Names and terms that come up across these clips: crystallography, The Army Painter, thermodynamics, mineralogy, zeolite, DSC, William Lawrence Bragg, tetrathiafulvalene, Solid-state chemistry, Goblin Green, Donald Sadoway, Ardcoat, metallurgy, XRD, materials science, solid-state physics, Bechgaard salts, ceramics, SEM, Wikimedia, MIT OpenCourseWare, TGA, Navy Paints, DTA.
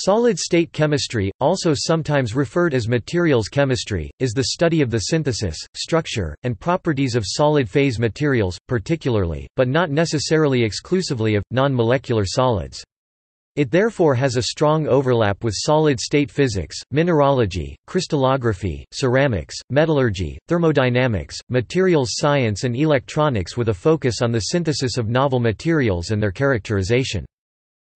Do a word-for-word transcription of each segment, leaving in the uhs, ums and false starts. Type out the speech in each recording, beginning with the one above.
Solid-state chemistry, also sometimes referred as materials chemistry, is the study of the synthesis, structure, and properties of solid-phase materials, particularly, but not necessarily exclusively of, non-molecular solids. It therefore has a strong overlap with solid-state physics, mineralogy, crystallography, ceramics, metallurgy, thermodynamics, materials science and electronics, with a focus on the synthesis of novel materials and their characterization.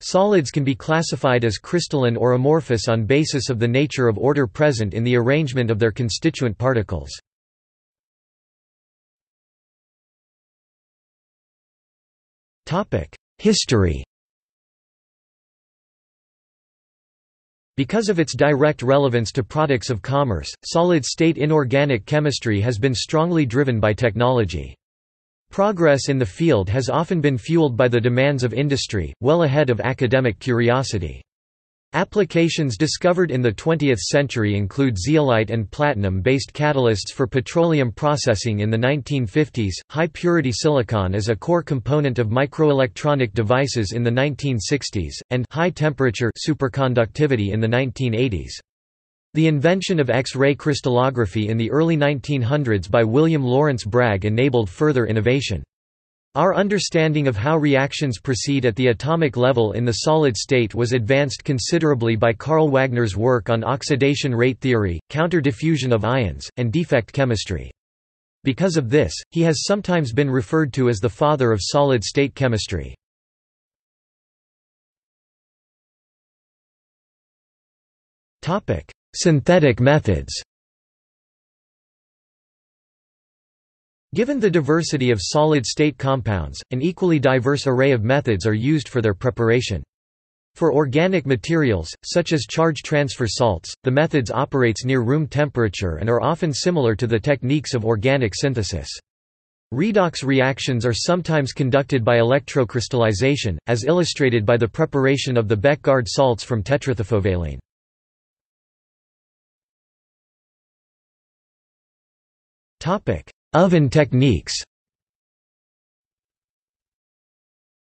Solids can be classified as crystalline or amorphous on basis of the nature of order present in the arrangement of their constituent particles. History. Because of its direct relevance to products of commerce, solid-state inorganic chemistry has been strongly driven by technology. Progress in the field has often been fueled by the demands of industry, well ahead of academic curiosity. Applications discovered in the twentieth century include zeolite and platinum-based catalysts for petroleum processing in the nineteen fifties, high-purity silicon as a core component of microelectronic devices in the nineteen sixties, and high-temperature superconductivity in the nineteen eighties. The invention of X-ray crystallography in the early nineteen hundreds by William Lawrence Bragg enabled further innovation. Our understanding of how reactions proceed at the atomic level in the solid state was advanced considerably by Carl Wagner's work on oxidation rate theory, counter-diffusion of ions, and defect chemistry. Because of this, he has sometimes been referred to as the father of solid-state chemistry. Synthetic methods. Given the diversity of solid-state compounds, an equally diverse array of methods are used for their preparation. For organic materials, such as charge transfer salts, the methods operates near room temperature and are often similar to the techniques of organic synthesis. Redox reactions are sometimes conducted by electrocrystallization, as illustrated by the preparation of the Bechgaard salts from tetrathiafulvalene. Oven techniques.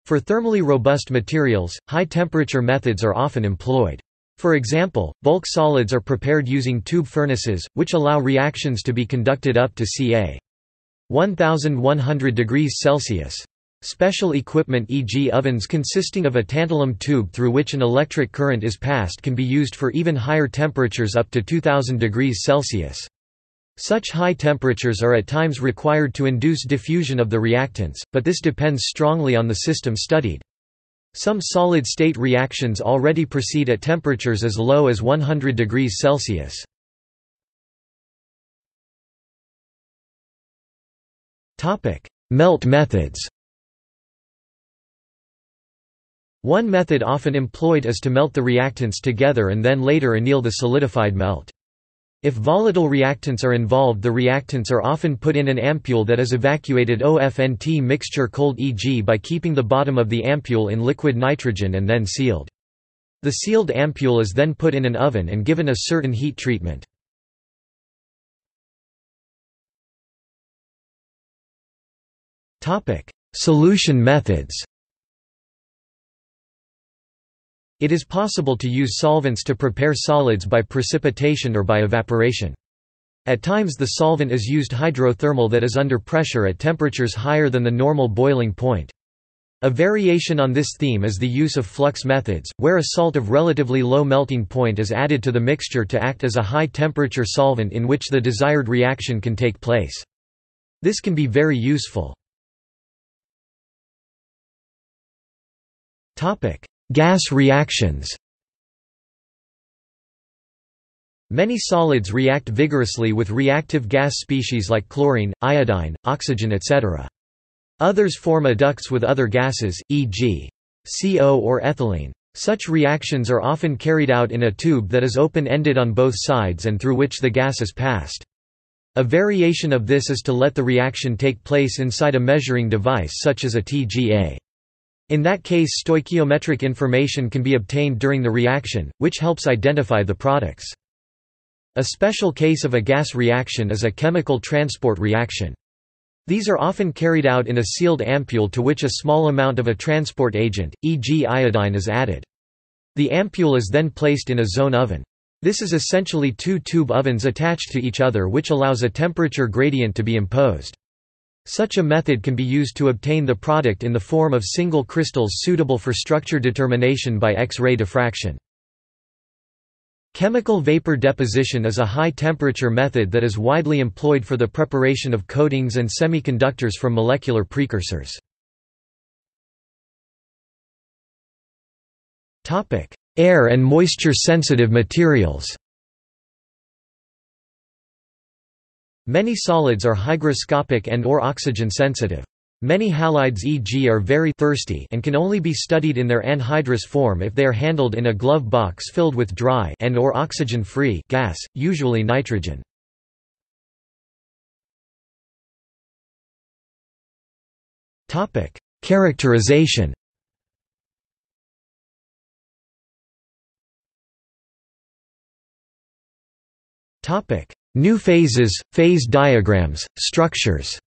For thermally robust materials, high-temperature methods are often employed. For example, bulk solids are prepared using tube furnaces, which allow reactions to be conducted up to C A eleven hundred degrees Celsius. Special equipment, for example ovens consisting of a tantalum tube through which an electric current is passed, can be used for even higher temperatures up to two thousand degrees Celsius. Such high temperatures are at times required to induce diffusion of the reactants, but this depends strongly on the system studied. Some solid-state reactions already proceed at temperatures as low as one hundred degrees Celsius. Melt methods. One method often employed is to melt the reactants together and then later anneal the solidified melt. If volatile reactants are involved, the reactants are often put in an ampule that is evacuated O F N T mixture cold, for example by keeping the bottom of the ampule in liquid nitrogen and then sealed. The sealed ampule is then put in an oven and given a certain heat treatment. Solution methods. It is possible to use solvents to prepare solids by precipitation or by evaporation. At times the solvent is used hydrothermal, that is under pressure at temperatures higher than the normal boiling point. A variation on this theme is the use of flux methods, where a salt of relatively low melting point is added to the mixture to act as a high-temperature solvent in which the desired reaction can take place. This can be very useful. Gas reactions. Many solids react vigorously with reactive gas species like chlorine, iodine, oxygen, et cetera. Others form adducts with other gases, for example C O or ethylene. Such reactions are often carried out in a tube that is open-ended on both sides and through which the gas is passed. A variation of this is to let the reaction take place inside a measuring device such as a T G A. In that case, stoichiometric information can be obtained during the reaction, which helps identify the products. A special case of a gas reaction is a chemical transport reaction. These are often carried out in a sealed ampule to which a small amount of a transport agent, for example iodine, is added. The ampule is then placed in a zone oven. This is essentially two tube ovens attached to each other, which allows a temperature gradient to be imposed. Such a method can be used to obtain the product in the form of single crystals suitable for structure determination by X-ray diffraction. Chemical vapor deposition is a high-temperature method that is widely employed for the preparation of coatings and semiconductors from molecular precursors. Air and moisture-sensitive materials. Many solids are hygroscopic and or oxygen-sensitive. Many halides, for example, are very thirsty and can only be studied in their anhydrous form if they are handled in a glove box filled with dry and or oxygen-free gas, usually nitrogen. Characterization. New phases, phase diagrams, structures.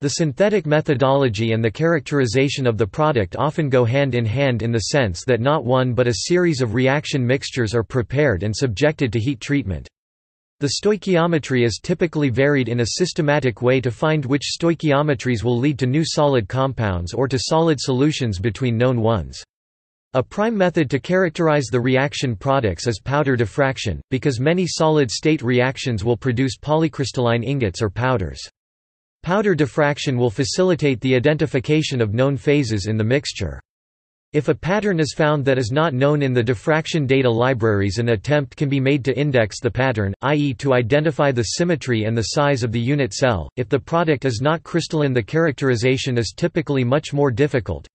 The synthetic methodology and the characterization of the product often go hand in hand in the sense that not one but a series of reaction mixtures are prepared and subjected to heat treatment. The stoichiometry is typically varied in a systematic way to find which stoichiometries will lead to new solid compounds or to solid solutions between known ones. A prime method to characterize the reaction products is powder diffraction, because many solid-state reactions will produce polycrystalline ingots or powders. Powder diffraction will facilitate the identification of known phases in the mixture. If a pattern is found that is not known in the diffraction data libraries, an attempt can be made to index the pattern, that is to identify the symmetry and the size of the unit cell. If the product is not crystalline, the characterization is typically much more difficult.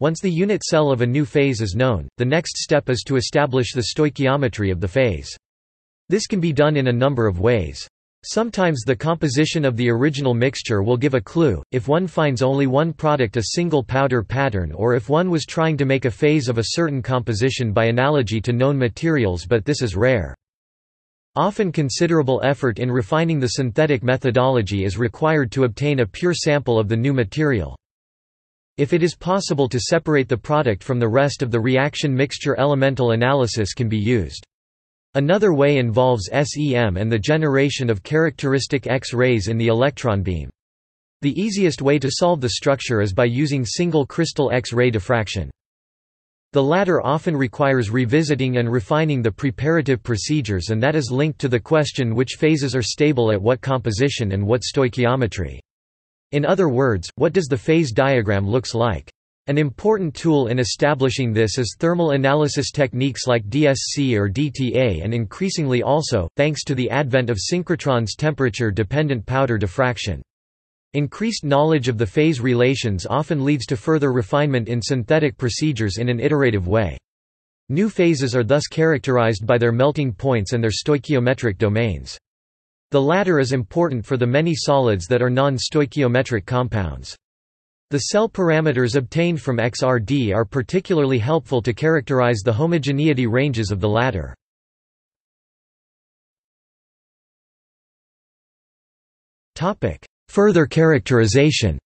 Once the unit cell of a new phase is known, the next step is to establish the stoichiometry of the phase. This can be done in a number of ways. Sometimes the composition of the original mixture will give a clue, if one finds only one product, a single powder pattern, or if one was trying to make a phase of a certain composition by analogy to known materials, but this is rare. Often considerable effort in refining the synthetic methodology is required to obtain a pure sample of the new material. If it is possible to separate the product from the rest of the reaction mixture, elemental analysis can be used. Another way involves S E M and the generation of characteristic X-rays in the electron beam. The easiest way to solve the structure is by using single crystal X-ray diffraction. The latter often requires revisiting and refining the preparative procedures, and that is linked to the question which phases are stable at what composition and what stoichiometry. In other words, what does the phase diagram looks like? An important tool in establishing this is thermal analysis techniques like D S C or D T A, and increasingly also, thanks to the advent of synchrotrons, temperature-dependent powder diffraction. Increased knowledge of the phase relations often leads to further refinement in synthetic procedures in an iterative way. New phases are thus characterized by their melting points and their stoichiometric domains. The latter is important for the many solids that are non-stoichiometric compounds. The cell parameters obtained from X R D are particularly helpful to characterize the homogeneity ranges of the latter. Topic: Further characterization.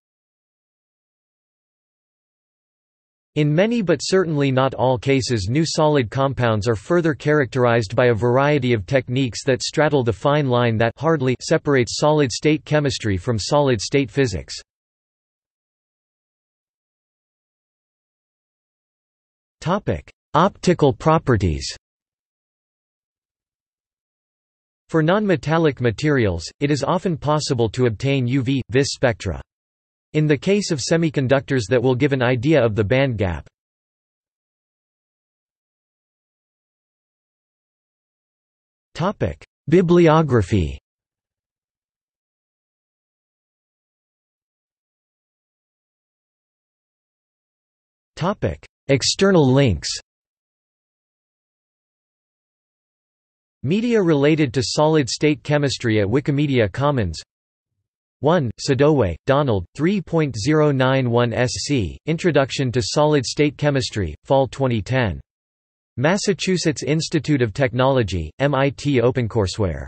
In many but certainly not all cases, new solid compounds are further characterized by a variety of techniques that straddle the fine line that hardly separates solid-state chemistry from solid-state physics. Topic: Optical properties. For nonmetallic materials, it is often possible to obtain U V-vis spectra. In the case of semiconductors, that will give an idea of the band gap. Topic: Bibliography. Topic: External links. Media related to solid-state chemistry at Wikimedia Commons. one. Sadoway, Donald, three point zero nine one S C, Introduction to Solid-State Chemistry, Fall twenty ten. Massachusetts Institute of Technology, M I T OpenCourseWare.